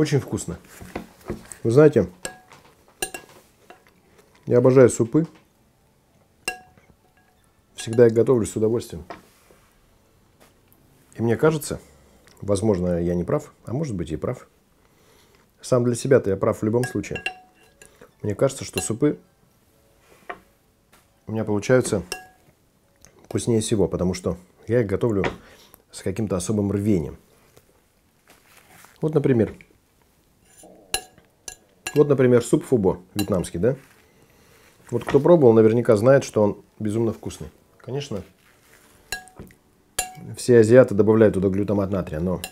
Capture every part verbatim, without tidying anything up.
Очень вкусно. Вы знаете, я обожаю супы. Всегда их готовлю с удовольствием. И мне кажется, возможно, я не прав, а может быть и прав. Сам для себя-то я прав в любом случае. Мне кажется, что супы у меня получаются вкуснее всего, потому что я их готовлю с каким-то особым рвением. Вот, например, вот, например, суп фубо вьетнамский, да? Вот кто пробовал, наверняка знает, что он безумно вкусный. Конечно, все азиаты добавляют туда глютамат натрия, но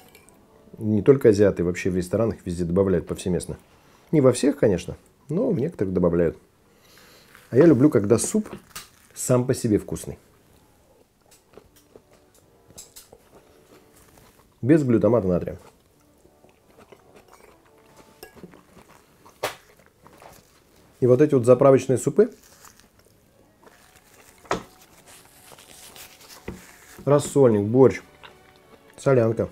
не только азиаты, вообще в ресторанах везде добавляют повсеместно. Не во всех, конечно, но в некоторых добавляют. А я люблю, когда суп сам по себе вкусный. Без глютамата натрия. И вот эти вот заправочные супы, рассольник, борщ, солянка,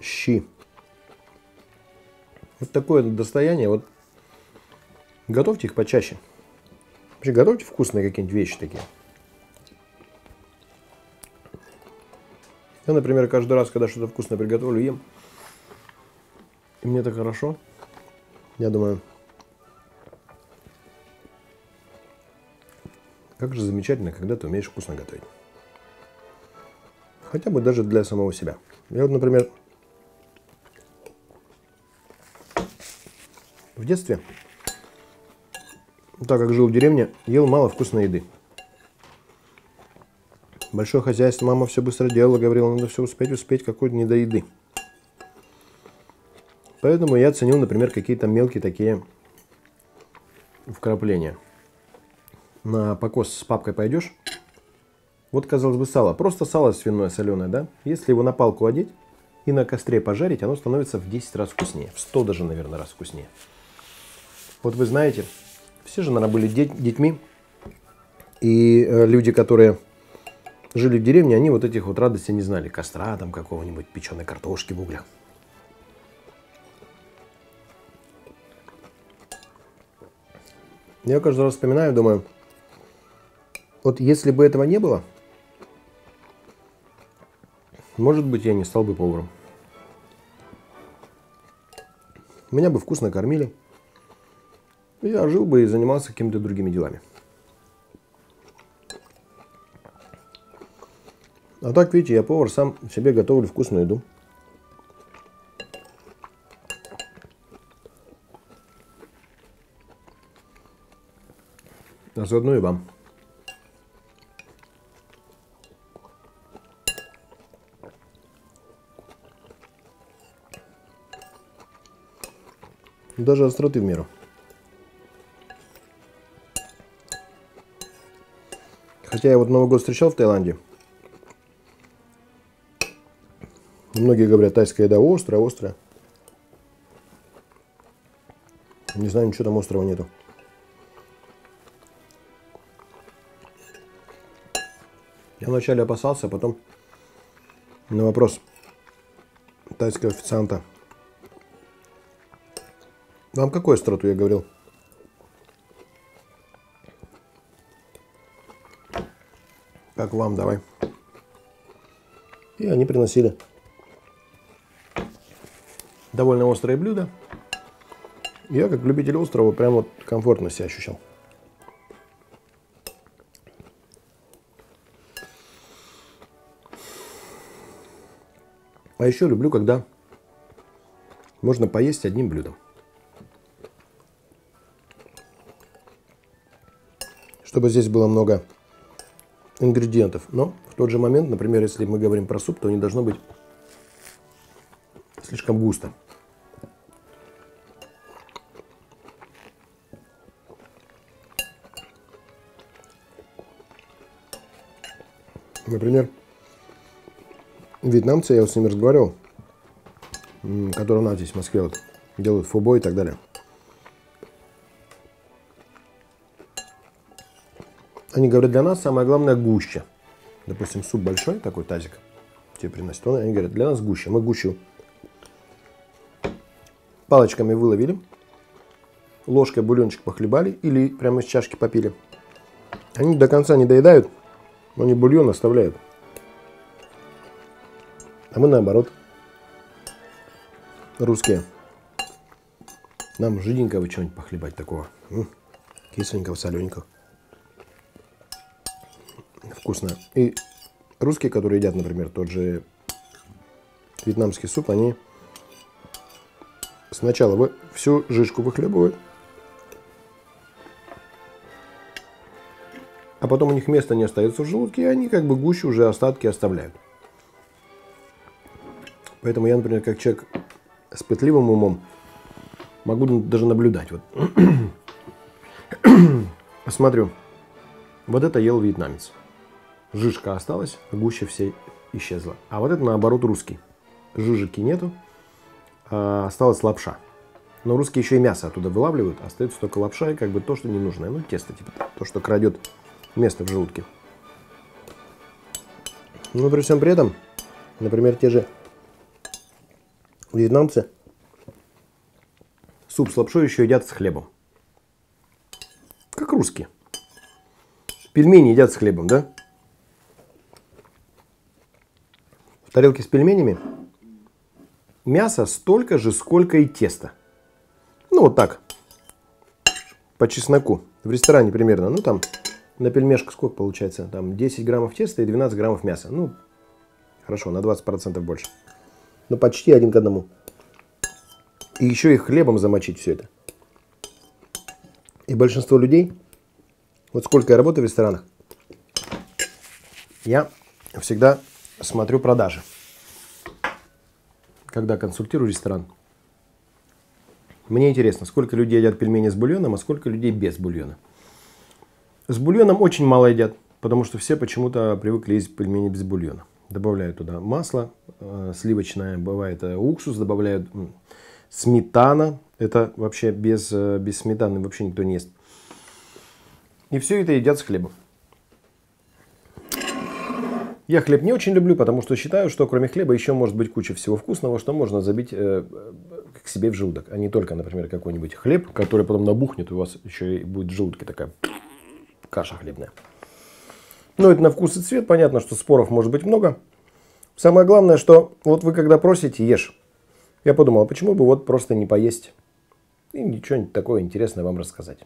щи. Вот такое достояние. Вот готовьте их почаще. Вообще готовьте вкусные какие-нибудь вещи такие. Я, например, каждый раз, когда что-то вкусное приготовлю, ем. И мне так хорошо. Я думаю... Как же замечательно, когда ты умеешь вкусно готовить. Хотя бы даже для самого себя. Я вот, например, в детстве, так как жил в деревне, ел мало вкусной еды. Большое хозяйство, мама все быстро делала, говорила, надо все успеть, успеть, какой-то не до еды. Поэтому я ценил, например, какие-то мелкие такие вкрапления. На покос с папкой пойдешь, вот, казалось бы, сало. Просто сало свиное, соленое, да? Если его на палку одеть и на костре пожарить, оно становится в десять раз вкуснее. В сто даже, наверное, раз вкуснее. Вот вы знаете, все же, наверное, были деть, детьми. И э, люди, которые жили в деревне, они вот этих вот радостей не знали. Костра там какого-нибудь, печеной картошки в углях. Я каждый раз вспоминаю, думаю... Вот если бы этого не было, может быть, я не стал бы поваром. Меня бы вкусно кормили. Я жил бы и занимался какими-то другими делами. А так, видите, я повар, сам себе готовлю вкусную еду. А заодно и вам. Даже остроты в меру. Хотя я вот Новый год встречал в Таиланде. Многие говорят, тайская еда острая, острая. Не знаю, ничего там острого нету. Я вначале опасался, а потом на вопрос тайского официанта: вам какую остроту я говорил? Как вам, давай. И они приносили довольно острые блюда. Я, как любитель острова, прям вот комфортно себя ощущал. А еще люблю, когда можно поесть одним блюдом. Чтобы здесь было много ингредиентов. Но в тот же момент, например, если мы говорим про суп, то не должно быть слишком густо. Например, вьетнамцы, я вот с ними разговаривал, которые у нас здесь в Москве вот делают фубо и так далее. Они говорят, для нас самое главное гуща. Допустим, суп большой, такой тазик тебе приносит. Они говорят, для нас гуща. Мы гущу Палочками выловили, ложкой бульончик похлебали или прямо из чашки попили. Они до конца не доедают, но не бульон оставляют. А мы наоборот. Русские. Нам жиденького чего-нибудь похлебать такого. М-м-м. Кисленького, солененького. Вкусно. И русские, которые едят, например, тот же вьетнамский суп, они... Сначала вы всю жижку выхлебывают, а потом у них места не остается в желудке, и они как бы гуще уже остатки оставляют. Поэтому я, например, как человек с пытливым умом, могу даже наблюдать. Вот. Смотрю, вот это ел вьетнамец. Жижка осталась, а гуще все исчезла. А вот это наоборот русский. Жижики нету. Осталась лапша. Но русские еще и мясо оттуда вылавливают. Остается только лапша и как бы то, что не нужно. Ну, тесто, типа, то, что крадет место в желудке. Но при всем при этом, например, те же вьетнамцы суп с лапшой еще едят с хлебом. Как русские. Пельмени едят с хлебом, да? В тарелке с пельменями мясо столько же, сколько и тесто. Ну, вот так. По чесноку. В ресторане примерно. Ну, там на пельмешку сколько получается? Там десять граммов теста и двенадцать граммов мяса. Ну, хорошо, на двадцать процентов больше. Ну, почти один к одному. И еще и хлебом замочить все это. И большинство людей... Вот сколько я работаю в ресторанах, я всегда смотрю продажи. Когда консультирую ресторан, мне интересно, сколько людей едят пельмени с бульоном, а сколько людей без бульона. С бульоном очень мало едят, потому что все почему-то привыкли есть пельмени без бульона. Добавляют туда масло э, сливочное, бывает э, уксус, добавляют э, сметана. Это вообще без, э, без сметаны вообще никто не ест. И все это едят с хлебом. Я хлеб не очень люблю, потому что считаю, что кроме хлеба еще может быть куча всего вкусного, что можно забить э, к себе в желудок. А не только, например, какой-нибудь хлеб, который потом набухнет, у вас еще и будет в желудке такая каша хлебная. Но это на вкус и цвет. Понятно, что споров может быть много. Самое главное, что вот вы когда просите, ешь. Я подумал, а почему бы вот просто не поесть и ничего такое интересное вам рассказать.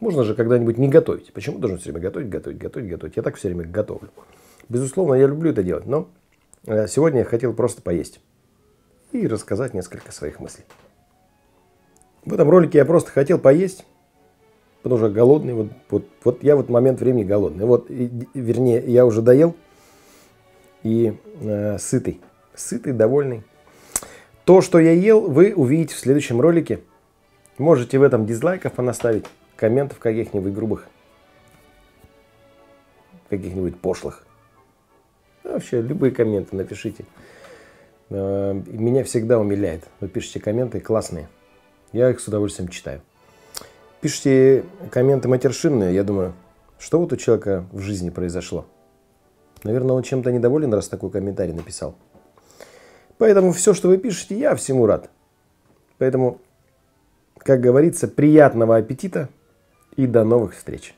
Можно же когда-нибудь не готовить. Почему должен все время готовить, готовить, готовить, готовить? Я так все время готовлю. Безусловно, я люблю это делать, но сегодня я хотел просто поесть и рассказать несколько своих мыслей. В этом ролике я просто хотел поесть, потому что голодный. Вот, вот, вот я вот момент времени голодный. Вот, и, вернее, я уже доел и э, сытый. Сытый, довольный. То, что я ел, вы увидите в следующем ролике. Можете в этом дизлайков понаставить, комментов каких-нибудь грубых, каких-нибудь пошлых. Вообще, любые комменты напишите. Меня всегда умиляет. Вы пишите комменты классные. Я их с удовольствием читаю. Пишите комменты матершинные. Я думаю, что вот у человека в жизни произошло. Наверное, он чем-то недоволен, раз такой комментарий написал. Поэтому все, что вы пишете, я всему рад. Поэтому, как говорится, приятного аппетита и до новых встреч.